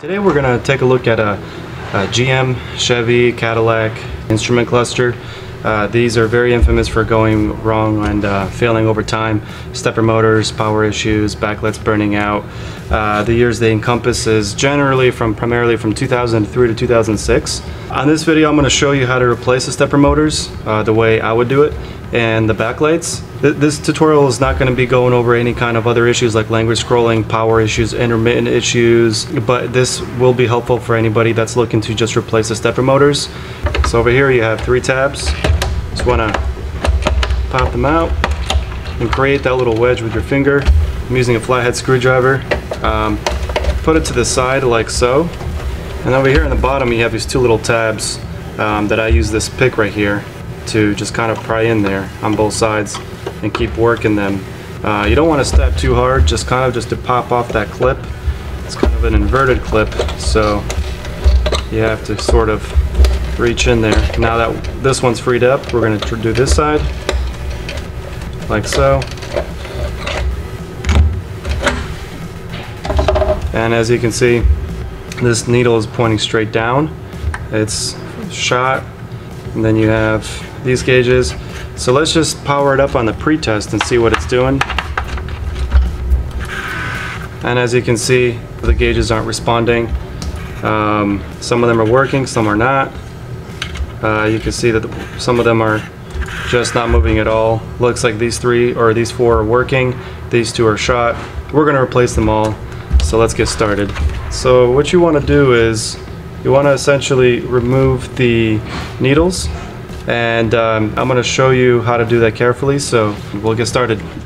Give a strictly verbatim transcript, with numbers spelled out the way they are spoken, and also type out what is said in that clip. Today we're going to take a look at a, a G M, Chevy, Cadillac instrument cluster. Uh, these are very infamous for going wrong and uh, failing over time. Stepper motors, power issues, backlights burning out. Uh, the years they encompass is generally from primarily from two thousand three to two thousand six. On this video I'm going to show you how to replace the stepper motors uh, the way I would do it, and the backlights. Th this tutorial is not going to be going over any kind of other issues like language scrolling, power issues, intermittent issues, but this will be helpful for anybody that's looking to just replace the stepper motors. So over here you have three tabs. Just want to pop them out and create that little wedge with your finger. I'm using a flathead screwdriver. Um, put it to the side like so, and over here in the bottom you have these two little tabs um, that I use this pick right here to just kind of pry in there on both sides and keep working them. Uh, you don't want to step too hard, just kind of just to pop off that clip. It's kind of an inverted clip, so you have to sort of reach in there. Now that this one's freed up, we're going to do this side like so. And as you can see, this needle is pointing straight down. It's shot. And then you have these gauges. So let's just power it up on the pretest and see what it's doing. And as you can see, the gauges aren't responding. Um, some of them are working, some are not. Uh, you can see that the, some of them are just not moving at all. Looks like these three or these four are working. These two are shot. We're going to replace them all. So let's get started. So what you want to do is you want to essentially remove the needles, and um, I'm going to show you how to do that carefully, so we'll get started.